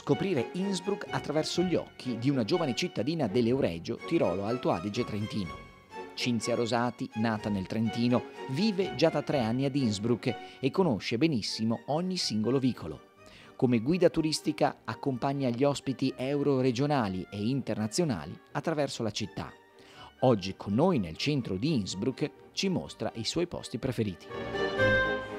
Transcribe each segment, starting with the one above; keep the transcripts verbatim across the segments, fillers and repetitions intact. scoprire Innsbruck attraverso gli occhi di una giovane cittadina dell'Euregio, Tirolo, Alto Adige, Trentino. Cinzia Rosati, nata nel Trentino, vive già da tre anni ad Innsbruck e conosce benissimo ogni singolo vicolo. Come guida turistica accompagna gli ospiti euroregionali e internazionali attraverso la città. Oggi con noi nel centro di Innsbruck ci mostra i suoi posti preferiti.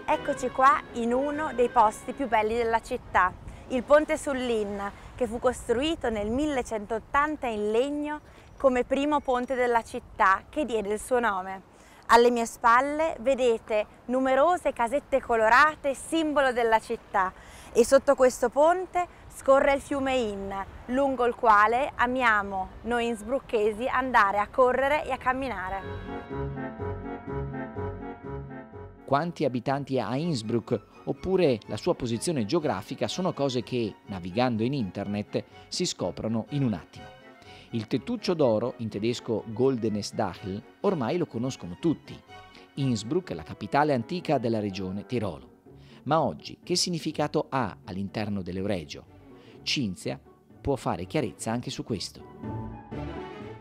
Eccoci qua in uno dei posti più belli della città, il ponte sull'Inn, che fu costruito nel millecentottanta in legno come primo ponte della città che diede il suo nome. Alle mie spalle vedete numerose casette colorate, simbolo della città, e sotto questo ponte scorre il fiume Inn, lungo il quale amiamo noi innsbrucchesi andare a correre e a camminare. Quanti abitanti ha Innsbruck oppure la sua posizione geografica sono cose che, navigando in internet, si scoprono in un attimo. Il tettuccio d'oro, in tedesco Goldenes Dachl, ormai lo conoscono tutti. Innsbruck è la capitale antica della regione Tirolo. Ma oggi che significato ha all'interno dell'Euregio? Cinzia può fare chiarezza anche su questo.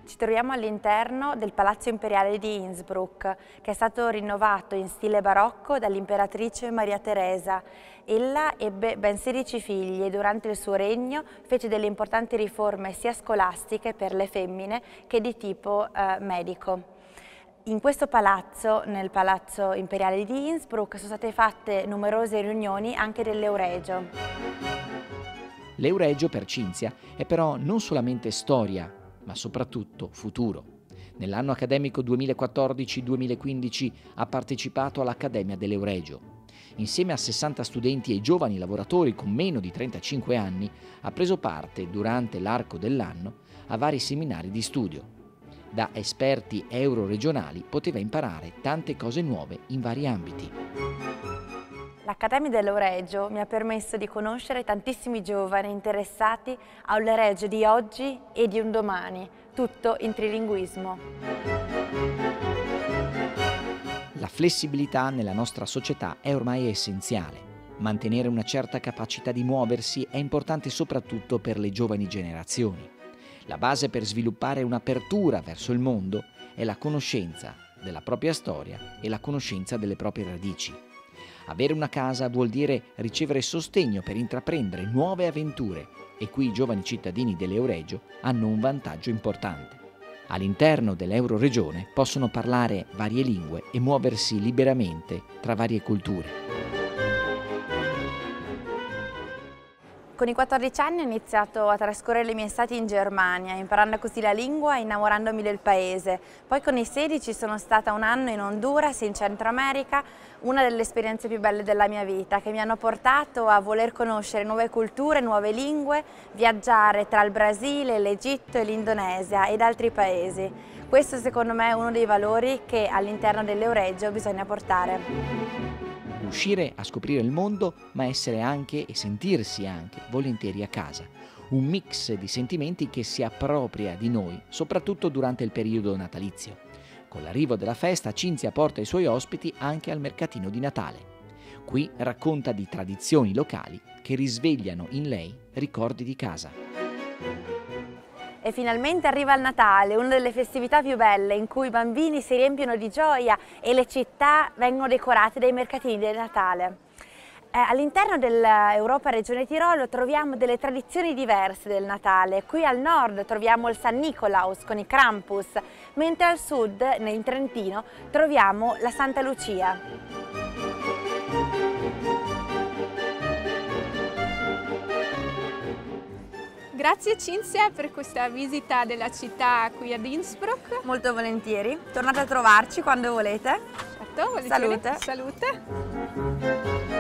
Ci troviamo all'interno del Palazzo Imperiale di Innsbruck, che è stato rinnovato in stile barocco dall'imperatrice Maria Teresa. Ella ebbe ben sedici figli e durante il suo regno fece delle importanti riforme sia scolastiche per le femmine che di tipo eh, medico. In questo palazzo, nel Palazzo Imperiale di Innsbruck, sono state fatte numerose riunioni anche dell'Euregio. L'Euregio per Cinzia è però non solamente storia, ma soprattutto futuro. Nell'anno accademico duemilaquattordici duemilaquindici ha partecipato all'Accademia dell'Euregio. Insieme a sessanta studenti e giovani lavoratori con meno di trentacinque anni ha preso parte durante l'arco dell'anno a vari seminari di studio. Da esperti euroregionali poteva imparare tante cose nuove in vari ambiti. L'Accademia dell'Euregio mi ha permesso di conoscere tantissimi giovani interessati all'Euregio di oggi e di un domani, tutto in trilinguismo. La flessibilità nella nostra società è ormai essenziale. Mantenere una certa capacità di muoversi è importante soprattutto per le giovani generazioni. La base per sviluppare un'apertura verso il mondo è la conoscenza della propria storia e la conoscenza delle proprie radici. Avere una casa vuol dire ricevere sostegno per intraprendere nuove avventure e qui i giovani cittadini dell'Euregio hanno un vantaggio importante. All'interno dell'Euroregione possono parlare varie lingue e muoversi liberamente tra varie culture. Con i quattordici anni ho iniziato a trascorrere le mie estati in Germania, imparando così la lingua e innamorandomi del paese. Poi con i sedici sono stata un anno in Honduras, in Centro America, una delle esperienze più belle della mia vita, che mi hanno portato a voler conoscere nuove culture, nuove lingue, viaggiare tra il Brasile, l'Egitto e l'Indonesia ed altri paesi. Questo secondo me è uno dei valori che all'interno dell'Euregio bisogna portare. Uscire a scoprire il mondo, ma essere anche e sentirsi anche volentieri a casa. Un mix di sentimenti che si appropria di noi, soprattutto durante il periodo natalizio. Con l'arrivo della festa, Cinzia porta i suoi ospiti anche al mercatino di Natale. Qui racconta di tradizioni locali che risvegliano in lei ricordi di casa. E finalmente arriva il Natale, una delle festività più belle in cui i bambini si riempiono di gioia e le città vengono decorate dai mercatini del Natale. Eh, all'interno dell'Europa Regione Tirolo troviamo delle tradizioni diverse del Natale. Qui al nord troviamo il San Nicolaus con i Krampus, mentre al sud, nel Trentino, troviamo la Santa Lucia. Grazie Cinzia per questa visita della città qui ad Innsbruck. Molto volentieri. Tornate a trovarci quando volete. Certo, volentieri. Salute. Salute.